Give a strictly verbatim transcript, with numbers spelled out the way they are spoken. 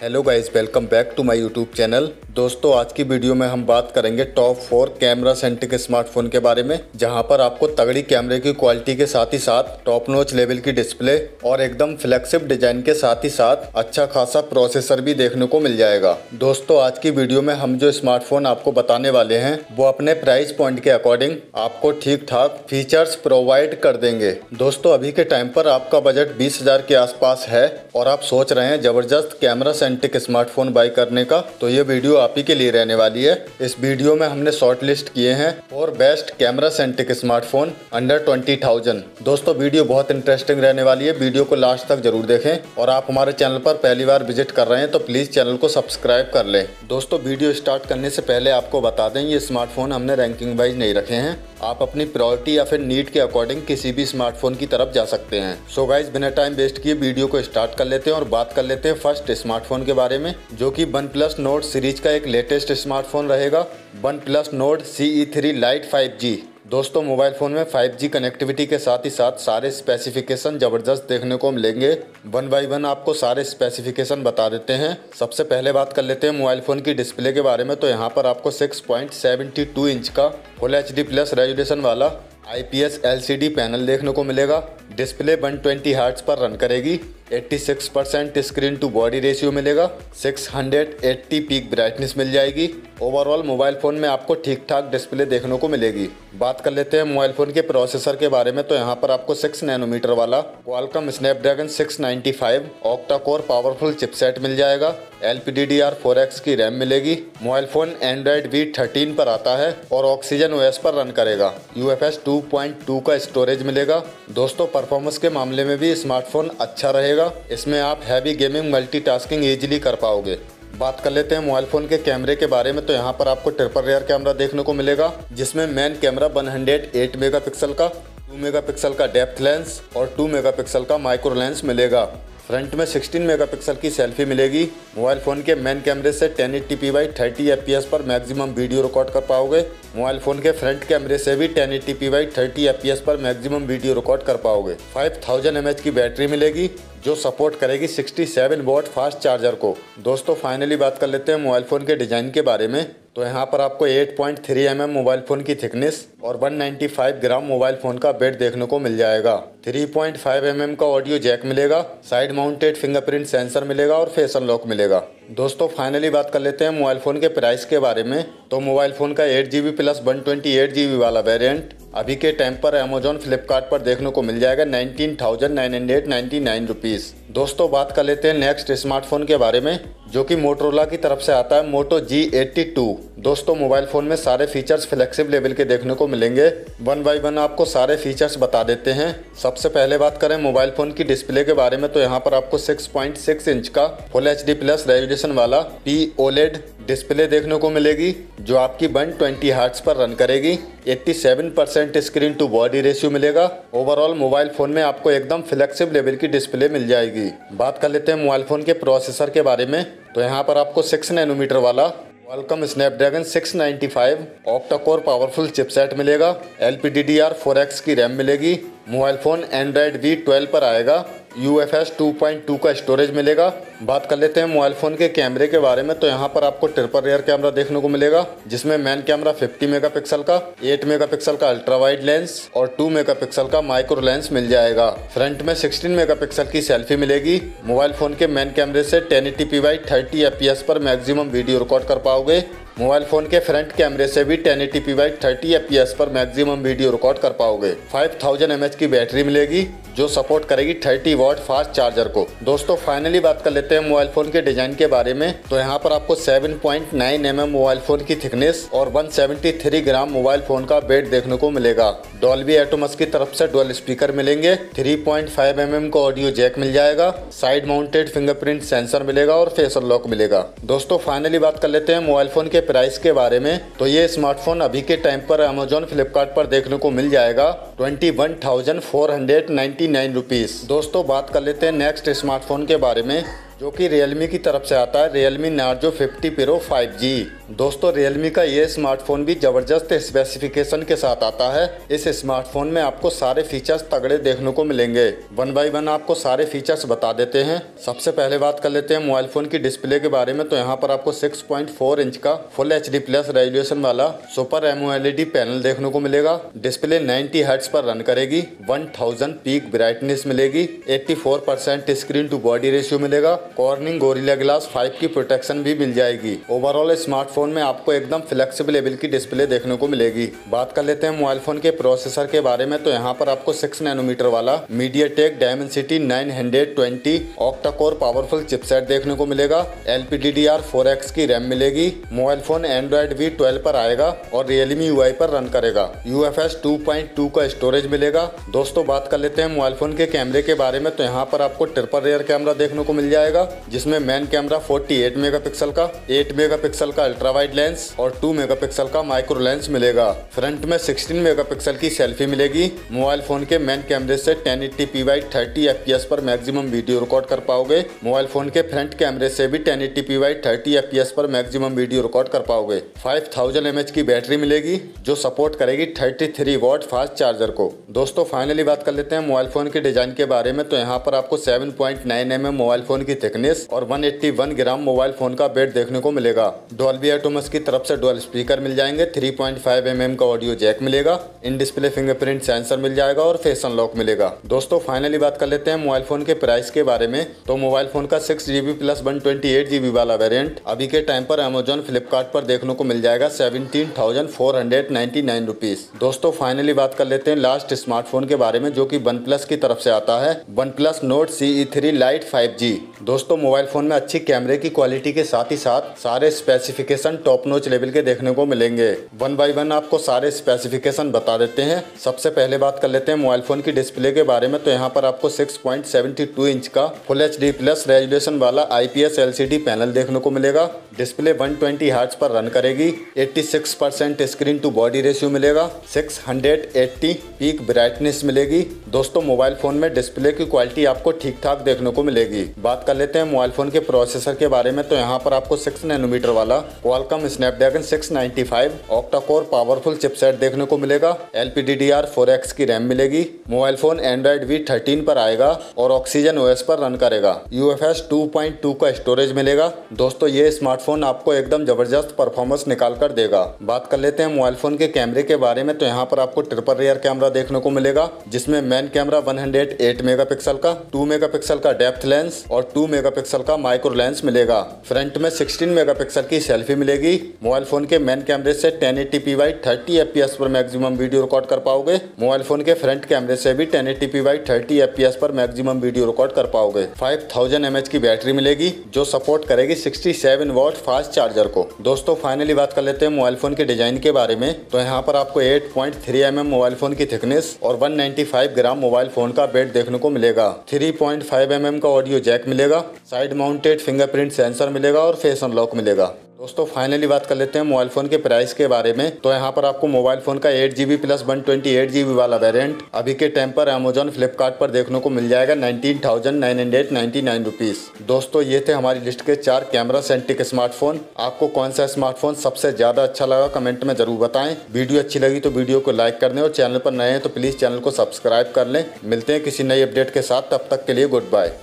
Hello guys, welcome back to my YouTube channel. दोस्तों, आज की वीडियो में हम बात करेंगे top four camera centric smartphone के बारे में, जहां पर आपको तगड़ी कैमरे की क्वालिटी के साथ ही साथ टॉप नॉच लेवल की डिस्प्ले और एकदम फ्लैगशिप डिजाइन के साथ ही साथ अच्छा खासा प्रोसेसर भी देखने को मिल जाएगा। दोस्तों, आज की वीडियो में हम जो स्मार्टफोन आपको बताने वाले हैं वो अपने प्राइस पॉइंट के अकॉर्डिंग आपको ठीक ठाक फीचर्स प्रोवाइड कर देंगे। दोस्तों, अभी के टाइम पर आपका बजट बीस हजार के आसपास है और आप सोच रहे हैं जबरदस्त कैमरा सेंट्रिक स्मार्टफोन बाय करने का, तो ये वीडियो आप ही के लिए रहने वाली है। इस वीडियो में हमने शॉर्ट लिस्ट किए हैं और best camera centric smartphone under twenty thousand. दोस्तों, वीडियो बहुत इंटरेस्टिंग रहने वाली है, वीडियो को लास्ट तक जरूर देखें। और आप हमारे चैनल पर पहली बार विजिट कर रहे हैं तो प्लीज चैनल को सब्सक्राइब कर लें। दोस्तों, वीडियो स्टार्ट करने से पहले आपको बता दें ये स्मार्टफोन हमने रैंकिंग वाइज नहीं रखे हैं, आप अपनी प्रायोरिटी या फिर नीड के अकॉर्डिंग किसी भी स्मार्टफोन की तरफ जा सकते हैं। सो गाइज, बिना टाइम वेस्ट किए वीडियो को स्टार्ट कर लेते हैं और बात कर लेते हैं फर्स्ट स्मार्टफोन के बारे में, जो कि OnePlus Note सीरीज का एक लेटेस्ट स्मार्टफोन रहेगा, OnePlus Note C E three lite five G. दोस्तों, मोबाइल फ़ोन में फाइव जी कनेक्टिविटी के साथ ही साथ सारे स्पेसिफिकेशन ज़बरदस्त देखने को मिलेंगे। वन बाई वन आपको सारे स्पेसिफिकेशन बता देते हैं। सबसे पहले बात कर लेते हैं मोबाइल फ़ोन की डिस्प्ले के बारे में, तो यहाँ पर आपको six point seven two inch का full H D plus resolution वाला I P S L C D panel देखने को मिलेगा। डिस्प्ले वन ट्वेंटी हर्ट्ज पर रन करेगी। छियासी percent screen to body ratio मिलेगा। Six hundred eighty peak brightness मिल जाएगी। ओवरऑल मोबाइल फ़ोन में आपको ठीक ठाक डिस्प्ले देखने को मिलेगी। बात कर लेते हैं मोबाइल फ़ोन के प्रोसेसर के बारे में, तो यहाँ पर आपको सिक्स नैनोमीटर वाला Qualcomm Snapdragon six ninety five octa core powerful chipset मिल जाएगा। L P D D R four X की रैम मिलेगी। Mobile phone Android V thirteen पर आता है और ऑक्सीजन ओ एस पर रन करेगा। U F S two point two का स्टोरेज मिलेगा। दोस्तों, परफॉर्मेंस के मामले में भी स्मार्टफोन अच्छा रहेगा, इसमें आप हैवी गेमिंग मल्टीटास्किंग इजीली कर पाओगे। बात कर लेते हैं मोबाइल फ़ोन के कैमरे के बारे में, तो यहाँ पर आपको ट्रिपल रियर कैमरा देखने को मिलेगा, जिसमें main camera one hundred eight megapixel का, टू मेगापिक्सल का डेप्थ लेंस और टू मेगापिक्सल का माइक्रो लेंस मिलेगा। फ्रंट में सिक्सटीन मेगापिक्सल की सेल्फी मिलेगी। मोबाइल फ़ोन के मेन कैमरे से ten eighty P by thirty F P S पर मैक्सिमम वीडियो रिकॉर्ड कर पाओगे। मोबाइल फ़ोन के फ्रंट कैमरे से भी ten eighty P by thirty F P S पर मैक्सिमम वीडियो रिकॉर्ड कर पाओगे। फाइव थाउजेंड एम एच की बैटरी मिलेगी, जो सपोर्ट करेगी sixty seven watt fast charger को। दोस्तों, फाइनली बात कर लेते हैं मोबाइल फ़ोन के डिज़ाइन के बारे में, तो यहाँ पर आपको eight point three M M mobile phone की थिकनेस और one ninety five gram mobile phone का वेट देखने को मिल जाएगा। Three point five M M का ऑडियो जैक मिलेगा। साइड माउंटेड फिंगरप्रिंट सेंसर मिलेगा और फेस अनलॉक मिलेगा। दोस्तों, फाइनली बात कर लेते हैं मोबाइल फ़ोन के प्राइस के बारे में, तो मोबाइल फ़ोन का eight G B plus one twenty eight G B वाला वेरियंट अभी के टाइम पर अमेजोन फ्लिपकार्ट पर देखने को मिल जाएगा nineteen thousand nine hundred ninety nine rupees. दोस्तों, बात कर लेते हैं नेक्स्ट स्मार्टफोन के बारे में, जो कि मोटरोला की तरफ से आता है, मोटो जी एटी टू। दोस्तों, मोबाइल फ़ोन में सारे फीचर्स फ्लैगशिप लेवल के देखने को मिलेंगे। वन बाई वन आपको सारे फीचर्स बता देते हैं। सबसे पहले बात करें मोबाइल फ़ोन की डिस्प्ले के बारे में, तो यहाँ पर आपको सिक्स पॉइंट सिक्स इंच का full H D plus resolution वाला पी ओलेड डिस्प्ले देखने को मिलेगी, जो आपकी वन ट्वेंटी हर्ट्ज पर रन करेगी। Eighty seven percent screen to body ratio मिलेगा। ओवरऑल मोबाइल फ़ोन में आपको एकदम फ्लैगशिप लेवल की डिस्प्ले मिल जाएगी। बात कर लेते हैं मोबाइल फ़ोन के प्रोसेसर के बारे में, तो यहाँ पर आपको सिक्स नैनोमीटर वाला Qualcomm Snapdragon six ninety five octa core powerful chipset मिलेगा। L P D D R four X की रैम मिलेगी। Mobile phone Android V twelve पर आएगा। U F S two point two का स्टोरेज मिलेगा। बात कर लेते हैं मोबाइल फ़ोन के कैमरे के बारे में, तो यहाँ पर आपको ट्रिपल रियर कैमरा देखने को मिलेगा, जिसमें मेन कैमरा फिफ्टी मेगापिक्सल का, एट मेगापिक्सल का अल्ट्रा वाइड लेंस और टू मेगापिक्सल का माइक्रो लेंस मिल जाएगा। फ्रंट में सिक्सटीन मेगापिक्सल की सेल्फी मिलेगी। मोबाइल फ़ोन के मेन कैमरे से ten eighty P by thirty F P S पर मैक्सिमम वीडियो रिकॉर्ड कर पाओगे। मोबाइल फ़ोन के फ्रंट कैमरे से भी ten eighty P by thirty F P S पर मैक्सिमम वीडियो रिकॉर्ड कर पाओगे। फाइव थाउजेंड एम एच की बैटरी मिलेगी, जो सपोर्ट करेगी थर्टी वॉट फास्ट चार्जर को। दोस्तों, फाइनली बात कर लेते हैं मोबाइल फ़ोन के डिज़ाइन के बारे में, तो यहाँ पर आपको seven point nine M M mobile phone की थिकनेस और one seventy three gram mobile phone का वेट देखने को मिलेगा। डॉल्बी एटोमस की तरफ से डुअल स्पीकर मिलेंगे। Three point five M M का ऑडियो जैक मिल जाएगा। साइड माउंटेड फिंगरप्रिंट सेंसर मिलेगा और फेस अनलॉक मिलेगा। दोस्तों, फाइनली बात कर लेते हैं मोबाइल फ़ोन के प्राइस के बारे में, तो ये स्मार्टफोन अभी के टाइम पर अमेजोन फ्लिपकार्ट पर देखने को मिल जाएगा twenty one thousand four hundred ninety nine rupees. दोस्तों, बात कर लेते हैं नेक्स्ट स्मार्टफोन के बारे में, जो कि Realme की तरफ से आता है Realme Narzo fifty pro five G. दोस्तों Realme का ये स्मार्टफोन भी ज़बरदस्त स्पेसिफिकेशन के साथ आता है। इस स्मार्टफोन में आपको सारे फीचर्स तगड़े देखने को मिलेंगे। वन बाई वन आपको सारे फीचर्स बता देते हैं। सबसे पहले बात कर लेते हैं मोबाइल फ़ोन की डिस्प्ले के बारे में, तो यहाँ पर आपको सिक्स पॉइंट फोर इंच का full H D plus resolution वाला सुपर एमओएलईडी पैनल देखने को मिलेगा। डिस्प्ले नाइन्टी हर्ट्ज पर रन करेगी, वन थाउजेंड पीक ब्राइटनेस मिलेगी, eighty four percent screen to body ratio मिलेगा, कॉर्निंग गोरिल्ला ग्लास फाइव की प्रोटेक्शन भी मिल जाएगी। ओवरऑल स्मार्टफोन में आपको एकदम फ्लेक्सिबल लेवल की डिस्प्ले देखने को मिलेगी। बात कर लेते हैं मोबाइल फोन के प्रोसेसर के बारे में, तो यहाँ पर आपको सिक्स नैनोमीटर वाला MediaTek Dimensity nine twenty octa core powerful chipset देखने को मिलेगा। L P D D R four X की रैम मिलेगी। Mobile phone Android V twelve पर आएगा और रियलमी यू आई पर रन करेगा। U F S two point two का स्टोरेज मिलेगा। दोस्तों बात कर लेते हैं मोबाइल फोन के कैमरे के बारे में, तो यहाँ पर आपको ट्रिपल रियर कैमरा देखने को मिल जाएगा, जिसमें main camera forty eight megapixel का, एट मेगापिक्सल का अल्ट्रा वाइड लेंस और टू मेगापिक्सल का माइक्रो लेंस मिलेगा। फ्रंट में सिक्सटीन मेगापिक्सल की सेल्फी मिलेगी। मोबाइल फोन के मेन कैमरे से ten eighty P by thirty F P S पर मैक्सिमम वीडियो रिकॉर्ड कर पाओगे। मोबाइल फोन के फ्रंट कैमरे से भी ten eighty P by thirty F P S पर मैक्सिमम वीडियो रिकॉर्ड कर पाओगे। फाइव थाउजेंड एम एच की बैटरी मिलेगी जो सपोर्ट करेगी thirty three watt fast charger को। दोस्तों फाइनली बात कर लेते हैं मोबाइल फोन के डिजाइन के बारे में, तो यहाँ पर आपको seven point nine M M mobile phone की थिकनेस और one eighty one gram mobile phone का वेट देखने को मिलेगा। डॉल्बी एटमॉस की तरफ से डुअल स्पीकर मिल जाएंगे, three point five M M का ऑडियो जैक मिलेगा, इन डिस्प्ले फिंगरप्रिंट सेंसर मिल जाएगा और फेस अनलॉक मिलेगा। दोस्तों फाइनली बात कर लेते हैं मोबाइल फोन के प्राइस के बारे में, तो मोबाइल फोन का six GB plus one twenty eight GB वाला वेरियंट अभी के टाइम पर अमेजोन फ्लिपकार्ट पर देखने को मिल जाएगा seventeen thousand four hundred ninety nine. दोस्तों फाइनली बात कर लेते हैं लास्ट स्मार्टफोन के बारे में, जो कि वन प्लस की तरफ से आता है OnePlus Note C E three lite five G. दोस्तों मोबाइल फोन में अच्छी कैमरे की क्वालिटी के साथ ही साथ सारे स्पेसिफिकेशन टॉप नॉच लेवल के देखने को मिलेंगे। वन बाय वन आपको सारे स्पेसिफिकेशन बता देते हैं। सबसे पहले बात कर लेते हैं मोबाइल फोन की डिस्प्ले के बारे में, तो यहाँ पर आपको six point seven two inch का full H D plus resolution वाला I P S L C D panel देखने को मिलेगा। डिस्प्ले वन ट्वेंटी हर्ट्ज पर रन करेगी, eighty six percent screen to body ratio मिलेगा, सिक्स एटी पीक ब्राइटनेस मिलेगी। दोस्तों मोबाइल फोन में डिस्प्ले की क्वालिटी आपको ठीक ठाक देखने को मिलेगी। बात कर लेते हैं मोबाइल फोन के प्रोसेसर के बारे में, तो यहाँ पर आपको सिक्स नैनोमीटर वाला Qualcomm Snapdragon six ninety five octa core powerful chipset देखने को मिलेगा। L P D D R four X की रैम मिलेगी। Mobile phone Android V thirteen पर आएगा और ऑक्सीजन ओ एस पर रन करेगा। U F S two point two का स्टोरेज मिलेगा। दोस्तों ये स्मार्टफोन आपको एकदम जबरदस्त परफॉर्मेंस निकाल कर देगा। बात कर लेते हैं मोबाइल फोन के कैमरे के बारे में, तो यहाँ पर आपको ट्रिपल रियर कैमरा देखने को मिलेगा, जिसमें main camera one hundred eight megapixel का, टू मेगापिक्सल का डेप्थ लेंस और टू मेगापिक्सल का माइक्रो लेंस मिलेगा। फ्रंट में सिक्सटीन मेगापिक्सल की सेल्फी मिलेगी। मोबाइल फोन के मेन कैमरे से ten eighty P by thirty F P S पर मैक्सिमम वीडियो रिकॉर्ड कर पाओगे। मोबाइल फोन के फ्रंट कैमरे से भी ten eighty P by thirty F P S पर मैक्सिमम वीडियो रिकॉर्ड कर पाओगे। फाइव थाउजेंड एम एच की बैटरी मिलेगी जो सपोर्ट करेगी sixty seven watt fast charger को। दोस्तों फाइनली बात कर लेते हैं मोबाइल फोन के डिजाइन के बारे में, तो यहाँ पर आपको eight point three M M mobile phone की थिकनेस और one ninety five gram mobile phone का वेट देखने को मिलेगा। Three point five M M का ऑडियो जैक मिलेगा, साइड माउंटेड फिंगरप्रिंट सेंसर मिलेगा और फेस अनलॉक मिलेगा। दोस्तों फाइनली बात कर लेते हैं मोबाइल फोन के प्राइस के बारे में, तो यहाँ पर आपको मोबाइल फोन का eight GB plus one twenty eight GB वाला वेरिएंट अभी के टाइम पर अमेजोन फ्लिपकार्ट पर देखने को मिल जाएगा nineteen thousand nine hundred ninety nine rupees. दोस्तों ये थे हमारी लिस्ट के चार कैमरा सेंट्रिक स्मार्टफोन। आपको कौन सा स्मार्टफोन सबसे ज्यादा अच्छा लगा कमेंट में जरूर बताएं। वीडियो अच्छी लगी तो वीडियो को लाइक कर दें और चैनल पर नए हैं तो प्लीज चैनल को सब्सक्राइब कर लें। मिलते हैं किसी नई अपडेट के साथ, तब तक के लिए गुड बाय।